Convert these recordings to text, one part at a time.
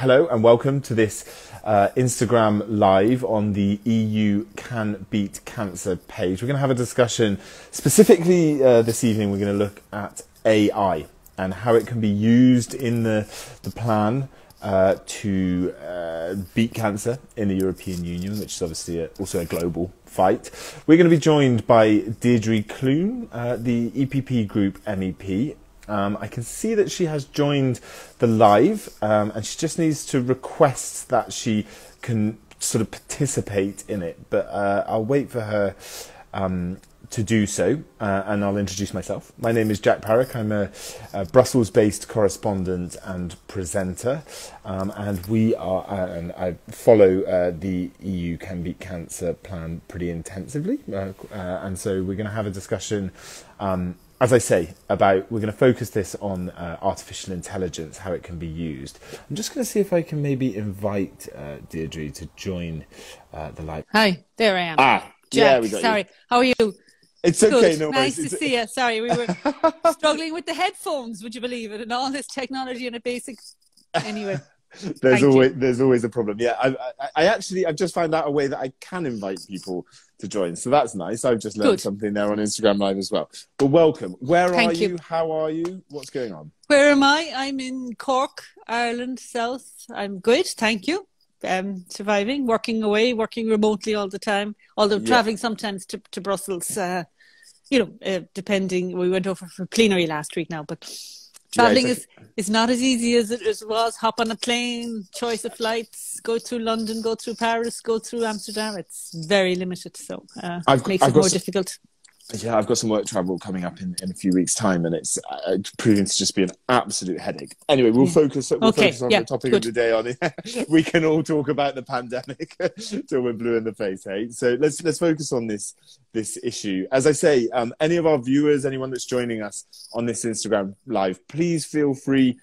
Hello and welcome to this Instagram live on the EU Can Beat Cancer page. We're going to have a discussion specifically this evening. We're going to look at AI and how it can be used in the plan to beat cancer in the European Union, which is obviously also a global fight. We're going to be joined by Deirdre Clune, the EPP Group MEP. I can see that she has joined the live and she just needs to request that she can sort of participate in it. But I'll wait for her to do so and I'll introduce myself. My name is Jack Parrock. I'm a Brussels-based correspondent and presenter and we are, and I follow the EU Can Beat Cancer plan pretty intensively. And so we're going to have a discussion as I say, about we're going to focus this on artificial intelligence, how it can be used. I'm just going to see if I can maybe invite Deirdre to join the live. Hi, there I am. Ah, Jack, yeah, we got sorry. You. How are you? It's good. Okay, no worries. Nice to see you. Sorry, we were struggling with the headphones, would you believe it, and all this technology and a basic. Anyway. there's always a problem. Yeah, I've just found out a way that I can invite people to join, so that's nice. I've just learned something there on Instagram Live as well. But welcome. Where are you? How are you? What's going on? Where am I? I'm in Cork, Ireland South. I'm good, thank you. Surviving, working away, working remotely all the time, although traveling sometimes to Brussels, you know, depending. We went over for plenary last week now, but traveling is not as easy as it was. Hop on a plane, choice of flights, go through London, go through Paris, go through Amsterdam. It's very limited, so it makes it more difficult. Yeah, I've got some work travel coming up in a few weeks' time, and it's proving to just be an absolute headache. Anyway, we'll focus on the topic of the day. We can all talk about the pandemic till we're blue in the face, hey? So let's focus on this issue. As I say, any of our viewers, anyone that's joining us on this Instagram Live, please feel free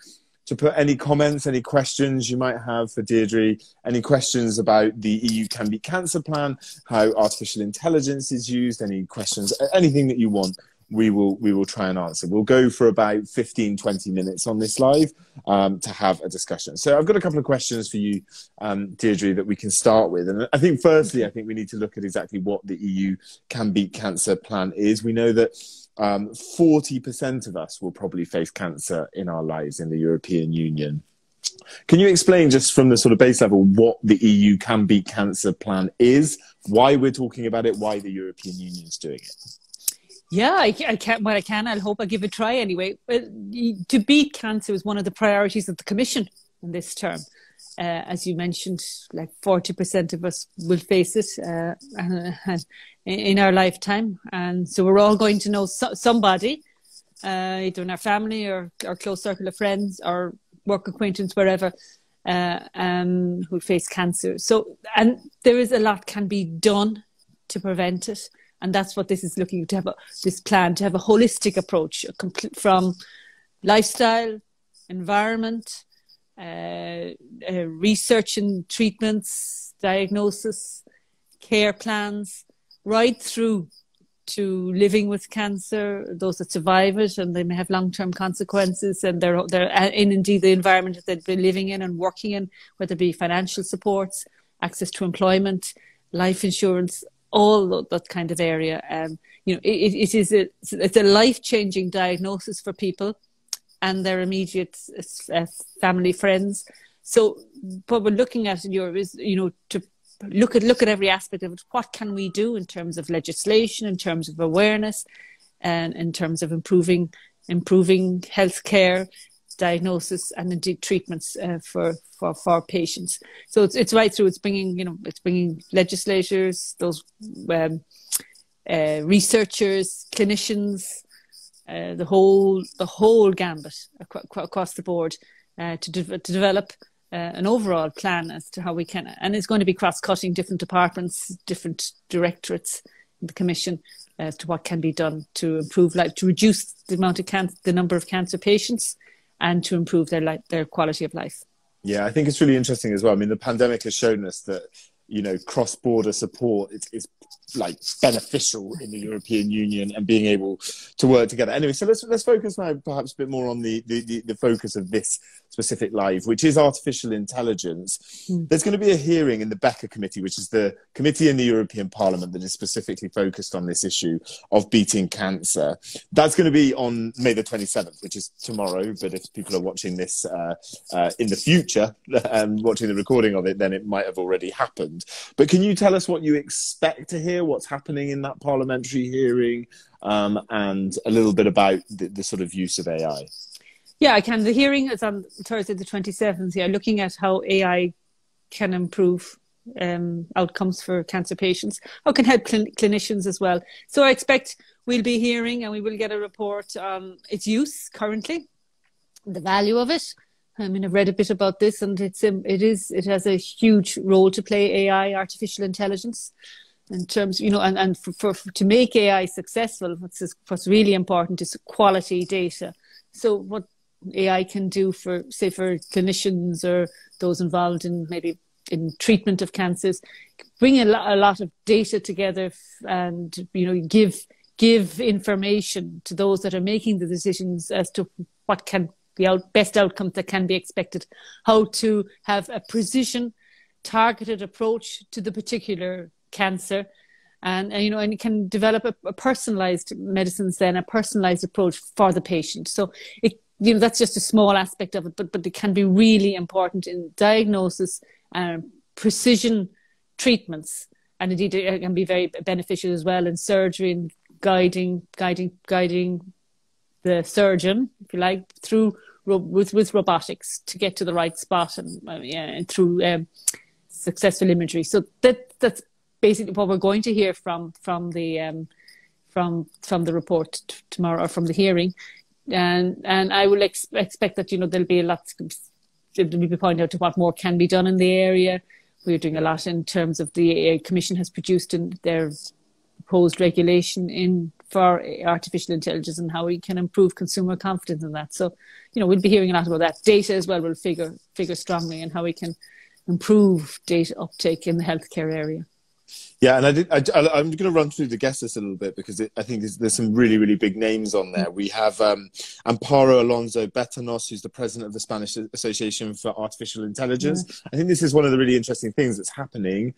to put any comments, any questions you might have for Deirdre, any questions about the EU Can Beat Cancer plan, how artificial intelligence is used, any questions, anything that you want, we will try and answer. We'll go for about 15, 20 minutes on this live to have a discussion. So I've got a couple of questions for you, Deirdre, that we can start with. And I think firstly, I think we need to look at exactly what the EU Can Beat Cancer plan is. We know that 40% of us will probably face cancer in our lives in the European Union. Can you explain just from the sort of base level what the EU Can Beat Cancer plan is, why we're talking about it, why the European Union's doing it? Yeah, I hope I give it a try anyway. To beat cancer was one of the priorities of the Commission in this term. As you mentioned, like 40% of us will face it in our lifetime. And so we're all going to know somebody, either in our family or our close circle of friends or work acquaintance, wherever, who face cancer. So, and there is a lot can be done to prevent it. And that's what this is looking to have, this plan, to have a holistic approach, from lifestyle, environment, research and treatments, diagnosis, care plans, right through to living with cancer, those that survive it and they may have long-term consequences, and they're in indeed the environment that they've been living in and working in, whether it be financial supports, access to employment, life insurance, all that kind of area. You know, it's a life-changing diagnosis for people and their immediate family, friends. So what we're looking at in Europe is, you know, to look at every aspect of it. What can we do in terms of legislation, in terms of awareness, and in terms of improving healthcare, diagnosis, and indeed treatments for patients. So it's right through. It's bringing, you know, it's bringing legislators, those researchers, clinicians. The whole gambit across the board to develop an overall plan as to how we can, and it's going to be cross-cutting different departments, different directorates in the Commission as to what can be done to improve life, to reduce the amount of the number of cancer patients, and to improve their quality of life. Yeah, I think it's really interesting as well. I mean, the pandemic has shown us that, you know, cross-border support is like beneficial in the European Union and being able to work together. Anyway, so let's focus now perhaps a bit more on the focus of this specific live, which is artificial intelligence. Mm. There's going to be a hearing in the BECA Committee, which is the committee in the European Parliament that is specifically focused on this issue of beating cancer. That's going to be on May the 27th, which is tomorrow. But if people are watching this in the future and watching the recording of it, then it might have already happened. But can you tell us what you expect to hear, what's happening in that parliamentary hearing, and a little bit about the sort of use of AI? Yeah, I can. The hearing is on Thursday the 27th. Yeah, looking at how AI can improve outcomes for cancer patients, how it can help clinicians as well. So I expect we'll be hearing and we will get a report on its use currently, the value of it. I mean, I've read a bit about this, and it has a huge role to play, AI, artificial intelligence, in terms, you know, and for to make AI successful, what's really important is quality data. So what AI can do for, say, for clinicians or those involved in maybe in treatment of cancers, bring a lot of data together and, you know, give information to those that are making the decisions as to what can the best outcomes that can be expected, how to have a precision, targeted approach to the particular cancer, and you know, and you can develop a personalized medicines, then a personalized approach for the patient. So it, you know, that's just a small aspect of it, but it can be really important in diagnosis and precision treatments, and indeed it can be very beneficial as well in surgery and guiding the surgeon, if you like, through with robotics to get to the right spot, and through successful imagery. So that's basically what we're going to hear from the report tomorrow, or from the hearing, and I will expect that, you know, there'll be a lot. We'll be pointing out to what more can be done in the area. We're doing a lot in terms of the Commission has produced in their proposed regulation for artificial intelligence and how we can improve consumer confidence in that. So, you know, we'll be hearing a lot about that. Data as well will figure strongly, and how we can improve data uptake in the healthcare area. Yeah, and I'm going to run through the guest list a little bit, because I think there's some really, really big names on there. We have Amparo Alonso Betanos, who's the president of the Spanish Association for Artificial Intelligence. Yeah. I think this is one of the really interesting things that's happening,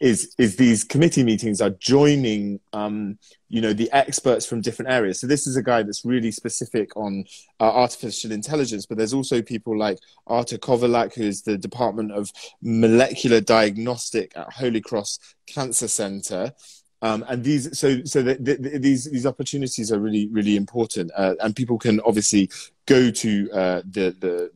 is these committee meetings are joining, you know, the experts from different areas. So this is a guy that's really specific on artificial intelligence, but there's also people like Artur Kovalak, who is the Department of Molecular Diagnostic at Holy Cross Cancer Centre. And these, so these opportunities are really, really important, and people can obviously go to the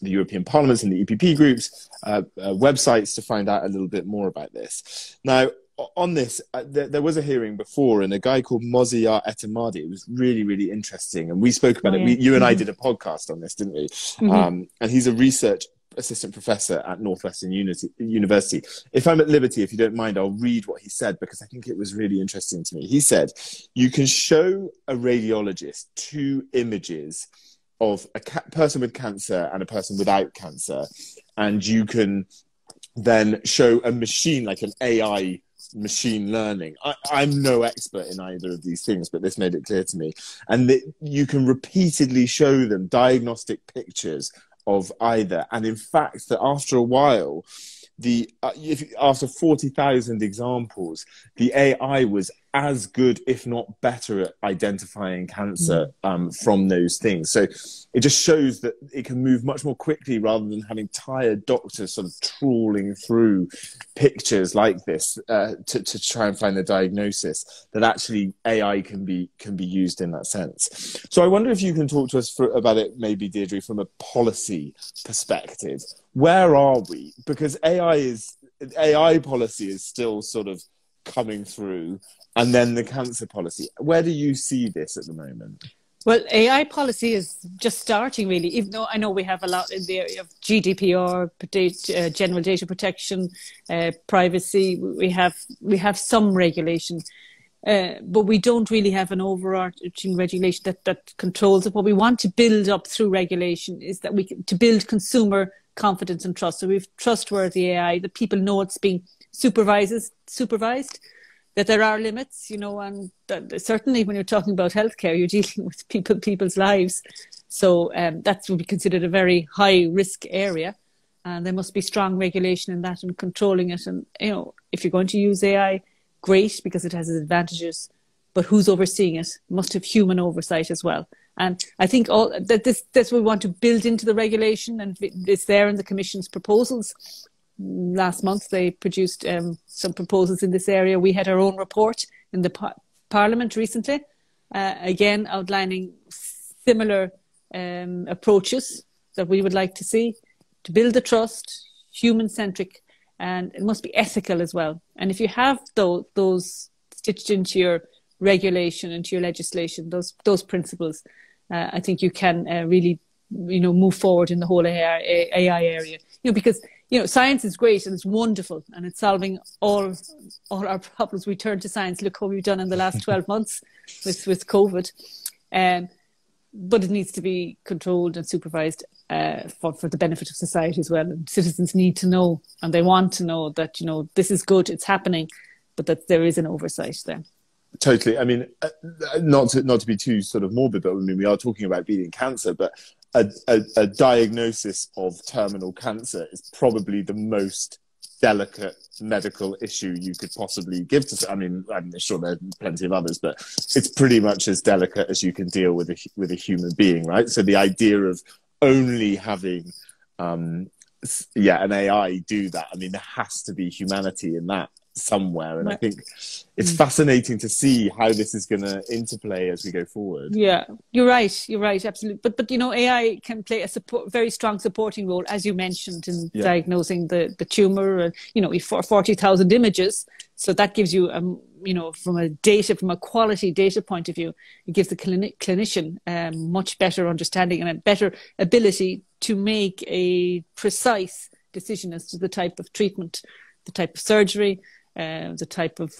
European Parliament's and the EPP Group's websites to find out a little bit more about this. Now, on this, there was a hearing before, and a guy called Moziyar Etamadi. It was really, really interesting, and we spoke about it. You and I did a podcast on this, didn't we? And he's a research assistant professor at Northwestern University. If I'm at liberty, if you don't mind, I'll read what he said, because I think it was really interesting to me. He said, you can show a radiologist two images of a person with cancer and a person without cancer, and you can then show a machine, like an AI machine learning. I'm no expert in either of these things, but this made it clear to me. And that you can repeatedly show them diagnostic pictures of either. And in fact, that after a while, after 40,000 examples, the AI was as good, if not better, at identifying cancer from those things. So it just shows that it can move much more quickly, rather than having tired doctors sort of trawling through pictures like this to try and find the diagnosis, that actually AI can be used in that sense. So I wonder if you can talk to us about it, maybe, Deirdre, from a policy perspective. Where are we? Because AI policy is still sort of coming through, and then the cancer policy. Where do you see this at the moment? Well, AI policy is just starting, really, even though I know we have a lot in the area of GDPR, general data protection, privacy. We have some regulation, but we don't really have an overarching regulation that controls it. What we want to build up through regulation is that to build consumer confidence and trust. So we've trustworthy AI, that people know it's being supervised, that there are limits, you know, and certainly when you're talking about healthcare, you're dealing with people's lives, So that would be considered a very high risk area. And there must be strong regulation in that and controlling it. And, you know, if you're going to use AI, great, because it has its advantages. But who's overseeing it must have human oversight as well. And I think all that this we want to build into the regulation, and it's there in the Commission's proposals. Last month, they produced some proposals in this area. We had our own report in the Parliament recently, again, outlining similar approaches that we would like to see to build the trust, human-centric, and it must be ethical as well. And if you have those stitched into your regulation, into your legislation, those principles, I think you can really, you know, move forward in the whole AI area. You know, because, you know, science is great and it's wonderful and it's solving all our problems. We turn to science. Look how we've done in the last 12 months with COVID. But it needs to be controlled and supervised for the benefit of society as well. And citizens need to know, and they want to know that, you know, this is good, it's happening, but that there is an oversight there. Totally. I mean, not to be too sort of morbid, but I mean, we are talking about beating cancer, but a diagnosis of terminal cancer is probably the most delicate medical issue you could possibly give to. I mean, I'm sure there are plenty of others, but it's pretty much as delicate as you can deal with a human being, right? So the idea of only having an AI do that, I mean, there has to be humanity in that somewhere, and right. I think it's fascinating to see how this is going to interplay as we go forward. Yeah, you're right, absolutely. But you know, AI can play a very strong supporting role, as you mentioned, in diagnosing the tumor. And you know, 40,000 images, so that gives you you know, from a quality data point of view, it gives the clinician much better understanding and a better ability to make a precise decision as to the type of treatment, the type of surgery. The type of,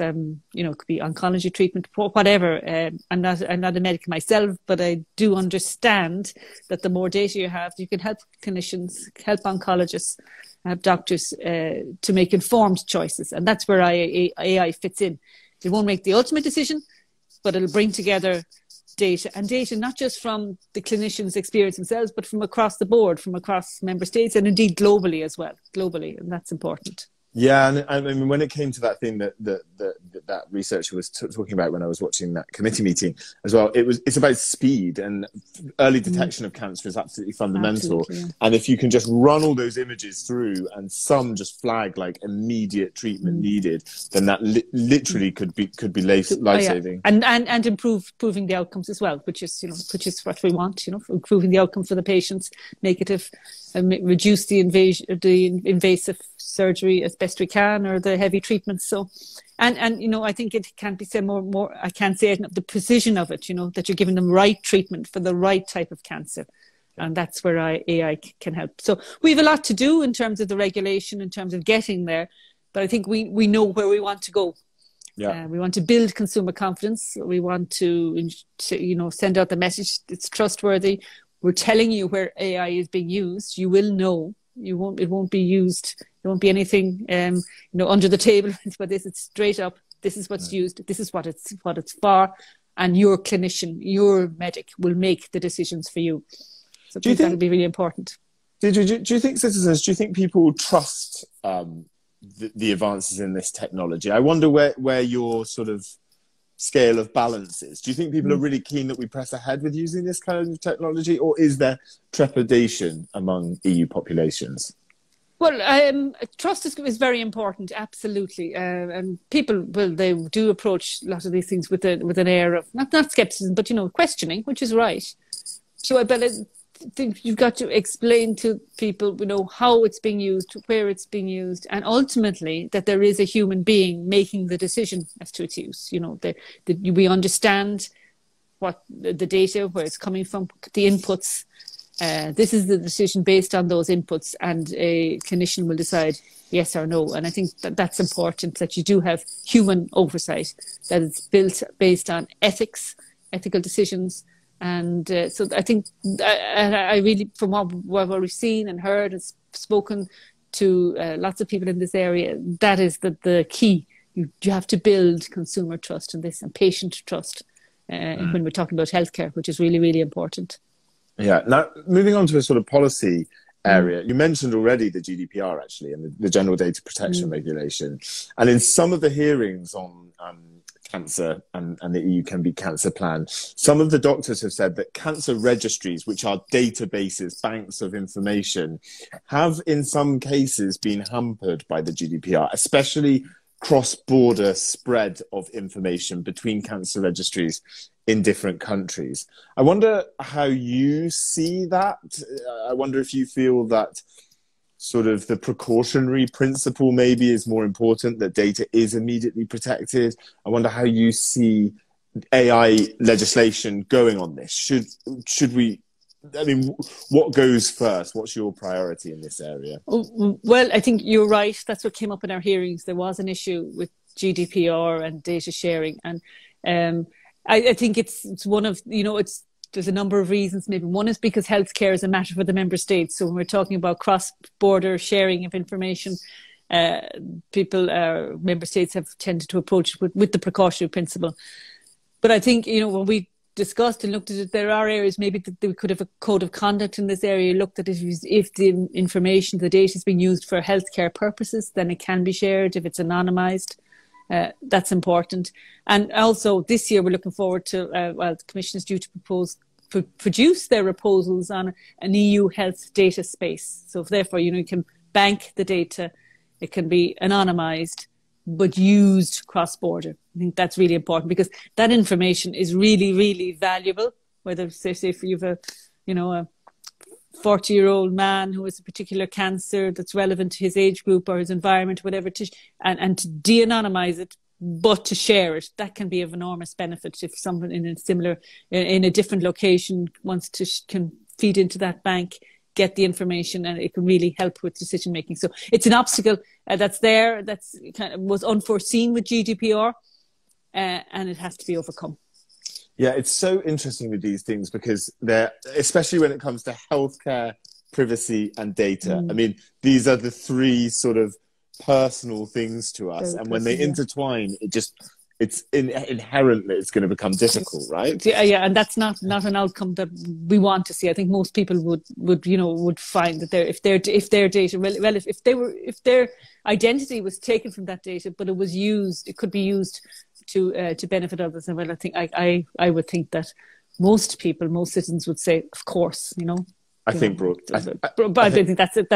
you know, it could be oncology treatment, whatever. I'm not a medic myself, but I do understand that the more data you have, you can help clinicians, help oncologists, help doctors to make informed choices. And that's where AI fits in. It won't make the ultimate decision, but it'll bring together data, not just from the clinicians' experience themselves, but from across the board, from across member states, and indeed globally as well, and that's important. Yeah, and I mean, when it came to that thing that researcher was talking about when I was watching that committee meeting as well, it's about speed, and early detection of cancer is absolutely fundamental. Absolutely. And if you can just run all those images through and some just flag like immediate treatment needed, then that literally could be life-saving. Yeah. And improving the outcomes as well, which is what we want. You know, improving the outcome for the patients, negative, and reduce the invasive surgery as best we can, or the heavy treatments. So, and you know, I think it can't be said more. I can't say it enough, the precision of it. You know, that you're giving them right treatment for the right type of cancer, and that's where AI can help. So we have a lot to do in terms of the regulation, in terms of getting there, but I think we know where we want to go. Yeah, we want to build consumer confidence. We want to you know, send out the message. It's trustworthy. We're telling you where AI is being used. You will know. It won't be used. There won't be anything, you know, under the table. But it's straight up. This is what's used. This is what it's for. And your clinician, your medic, will make the decisions for you. So I think that'll be really important. Do you think citizens? Do you think people trust the advances in this technology? I wonder where your sort of scale of balances. Do you think people are really keen that we press ahead with using this kind of technology, or is there trepidation among EU populations? Well, trust is very important, absolutely. And people, well, they do approach a lot of these things with an air of not skepticism, but, you know, questioning, which is right. So I bet you've got to explain to people, you know, how it's being used, where it's being used, and ultimately that there is a human being making the decision as to its use. You know, we understand what the data, where it's coming from, the inputs. This is the decision based on those inputs, and a clinician will decide yes or no. And I think that's important, that you do have human oversight, that it's built based on ethics, ethical decisions. And so I think I really, from what we've seen and heard and spoken to lots of people in this area, that is the key. You have to build consumer trust in this, and patient trust when we're talking about healthcare, which is really, really important. Yeah. Now, moving on to a sort of policy area, you mentioned already the GDPR, actually, and the General Data Protection Regulation. And in some of the hearings on cancer and the EU Can Beat Cancer plan, some of the doctors have said that cancer registries, which are databases, banks of information, have in some cases been hampered by the GDPR, especially cross-border spread of information between cancer registries in different countries. I wonder how you see that. I wonder if you feel that sort of the precautionary principle maybe is more important, that data is immediately protected. I wonder how you see AI legislation going on this. Should we, I mean, what goes first? What's your priority in this area? Well, I think you're right. That's what came up in our hearings. There was an issue with GDPR and data sharing. And I think it's one of, you know, there's a number of reasons. Maybe one is because healthcare is a matter for the member states. So when we're talking about cross-border sharing of information, member states have tended to approach it with the precautionary principle. But I think, you know, when we discussed and looked at it, there are areas maybe that we could have a code of conduct in this area. Looked at it, if the information, the data is being used for healthcare purposes, then it can be shared. If it's anonymised, that's important. And also this year we're looking forward to, well, the Commission is due to produce their proposals on an EU health data space. So therefore, you know, you can bank the data, it can be anonymised, but used cross-border. I think that's really important because that information is really, really valuable. Whether, say, if you have a, you know, a 40-year-old man who has a particular cancer that's relevant to his age group or his environment, whatever, and to de-anonymise it, but to share it, that can be of enormous benefit if someone in a similar, in a different location wants to, can feed into that bank, get the information, and it can really help with decision making. So it's an obstacle that's there, that's kind of was unforeseen with GDPR, and it has to be overcome. Yeah, it's so interesting with these things because they're, especially when it comes to healthcare, privacy and data. I mean, these are the three sort of personal things to us, and when they intertwine, it just, inherently it's going to become difficult, right? Yeah, and that's not an outcome that we want to see. I think most people would you know, would find that if their identity was taken from that data, but it was used, it could be used to benefit others. And well, I think I would think that most citizens would say, of course, you know. I think that's it.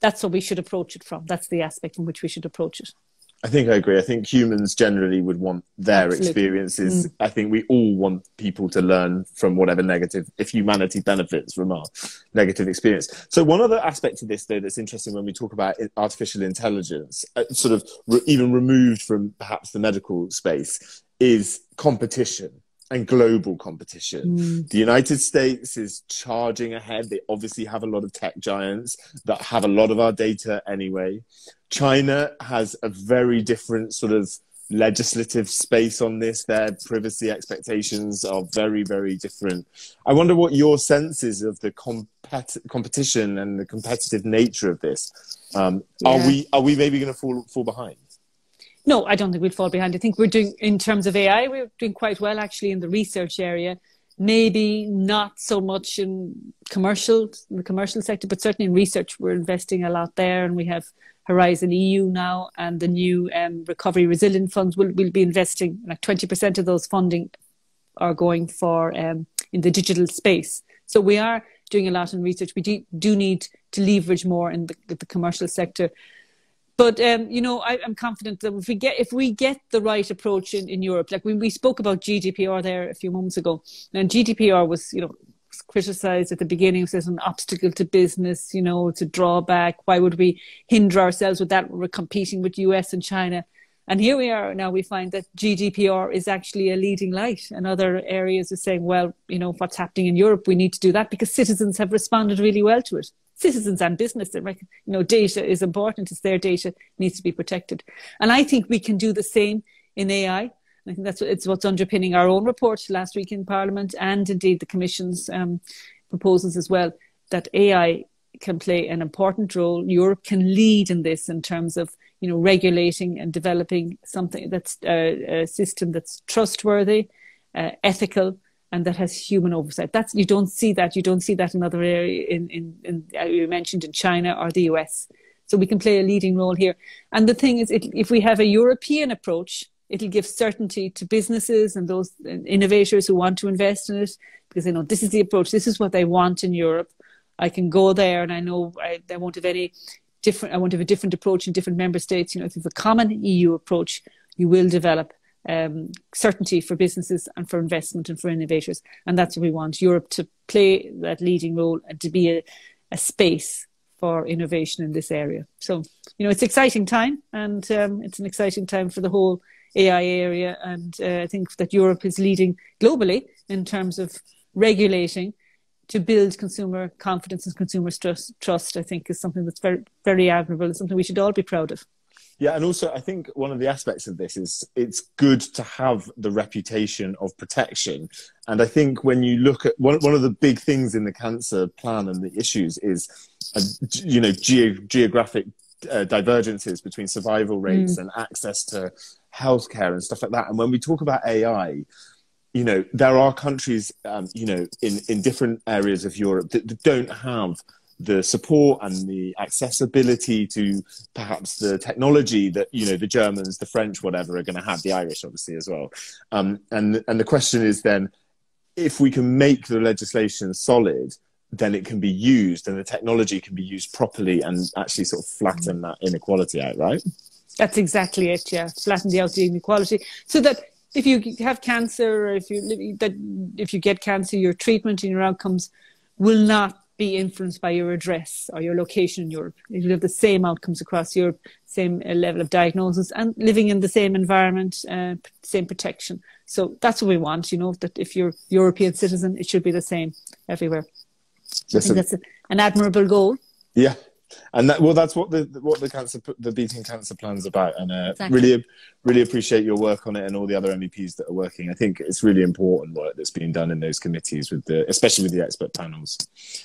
That's what we should approach it from. That's the aspect in which we should approach it. I think I agree. I think humans generally would want their experiences. I think we all want people to learn from whatever negative, if humanity benefits from our negative experience. So one other aspect of this, though, that's interesting when we talk about artificial intelligence, sort of even removed from perhaps the medical space, is competition and global competition. The United States is charging ahead. They obviously have a lot of tech giants that have a lot of our data anyway. China has a very different sort of legislative space on this. Their privacy expectations are very, very different. I wonder what your sense is of the competition and the competitive nature of this. Are we maybe going to fall behind? No, I don't think we'd fall behind. I think we're doing, in terms of AI, we're doing quite well actually in the research area. Maybe not so much in the commercial sector, but certainly in research, we're investing a lot there. And we have Horizon EU now, and the new Recovery Resilience Funds will be investing, like 20% of those funding are going for in the digital space. So we are doing a lot in research. We do need to leverage more in the commercial sector. But, you know, I'm confident that if we get the right approach in Europe, like we spoke about GDPR there a few moments ago, and GDPR was, you know, criticised at the beginning as an obstacle to business, you know, it's a drawback. Why would we hinder ourselves with that? We're competing with US and China. And here we are now, we find that GDPR is actually a leading light, and other areas are saying, well, you know, what's happening in Europe, we need to do that because citizens have responded really well to it. Citizens and business, that reckon, you know, data is important. It's their data, needs to be protected. And I think we can do the same in AI. And I think it's what's underpinning our own report last week in Parliament, and indeed the Commission's proposals as well, that AI can play an important role. Europe can lead in this in terms of, you know, regulating and developing something that's a system that's trustworthy, ethical, and that has human oversight. That's, you don't see that. You don't see that in other areas, you mentioned in China or the US. So we can play a leading role here. And the thing is, if we have a European approach, it'll give certainty to businesses and those innovators who want to invest in it, because they know this is the approach, this is what they want in Europe. I can go there and I know I won't have any different, I won't have a different approach in different member states. You know, if you have a common EU approach, you will develop certainty for businesses and for investment and for innovators. And that's what we want, Europe to play that leading role and to be a space for innovation in this area. So, you know, it's an exciting time, and it's an exciting time for the whole AI area. And I think that Europe is leading globally in terms of regulating to build consumer confidence and consumer trust, I think, is something that's very, very admirable and something we should all be proud of. Yeah, and also I think one of the aspects of this is it's good to have the reputation of protection. And I think when you look at one of the big things in the cancer plan and the issues is, you know, geographic divergences between survival rates and access to healthcare and stuff like that. And when we talk about AI, you know, there are countries, you know, in different areas of Europe that don't have the support and the accessibility to perhaps the technology that, you know, the Germans, the French, whatever, are going to have, the Irish obviously as well. And the question is then, if we can make the legislation solid, then it can be used and the technology can be used properly and actually sort of flatten that inequality out, right? That's exactly it, yeah. Flatten out the inequality so that if you have cancer, or if you get cancer, your treatment and your outcomes will not be influenced by your address or your location in Europe. You have the same outcomes across Europe, same level of diagnosis, and living in the same environment, same protection. So that's what we want, you know, that if you're a European citizen, it should be the same everywhere. I think that's an admirable goal. Yeah. And that, well, that's what the Beating Cancer Plan is about, and exactly. really appreciate your work on it and all the other MEPs that are working. I think it's really important work that's being done in those committees, with the, especially with the expert panels.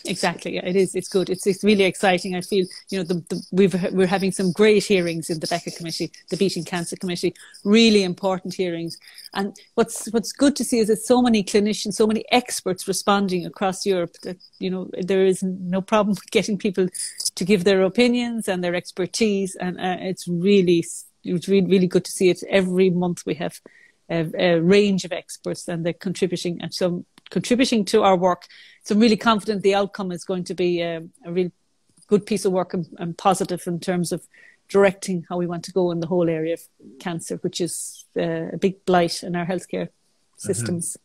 Exactly, yeah, it is. It's good. It's really exciting. I feel, you know, we're having some great hearings in the BECA Committee, the Beating Cancer Committee. Really important hearings. And what's good to see is that so many clinicians, so many experts responding across Europe. That, you know, there is no problem with getting people to give their opinions and their expertise, and it's really good to see it. Every month we have a range of experts, and they're contributing and some contributing to our work. So I'm really confident the outcome is going to be a real good piece of work, and positive in terms of directing how we want to go in the whole area of cancer, which is a big blight in our healthcare systems.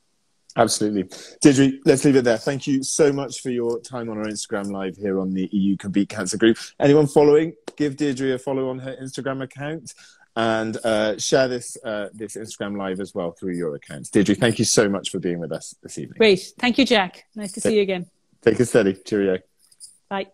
Absolutely. Deirdre, let's leave it there. Thank you so much for your time on our Instagram Live here on the EU Can Beat Cancer Group. Anyone following, give Deirdre a follow on her Instagram account, and share this Instagram Live as well through your accounts. Deirdre, thank you so much for being with us this evening. Great. Thank you, Jack. Nice to see you again. Take it steady. Cheerio. Bye.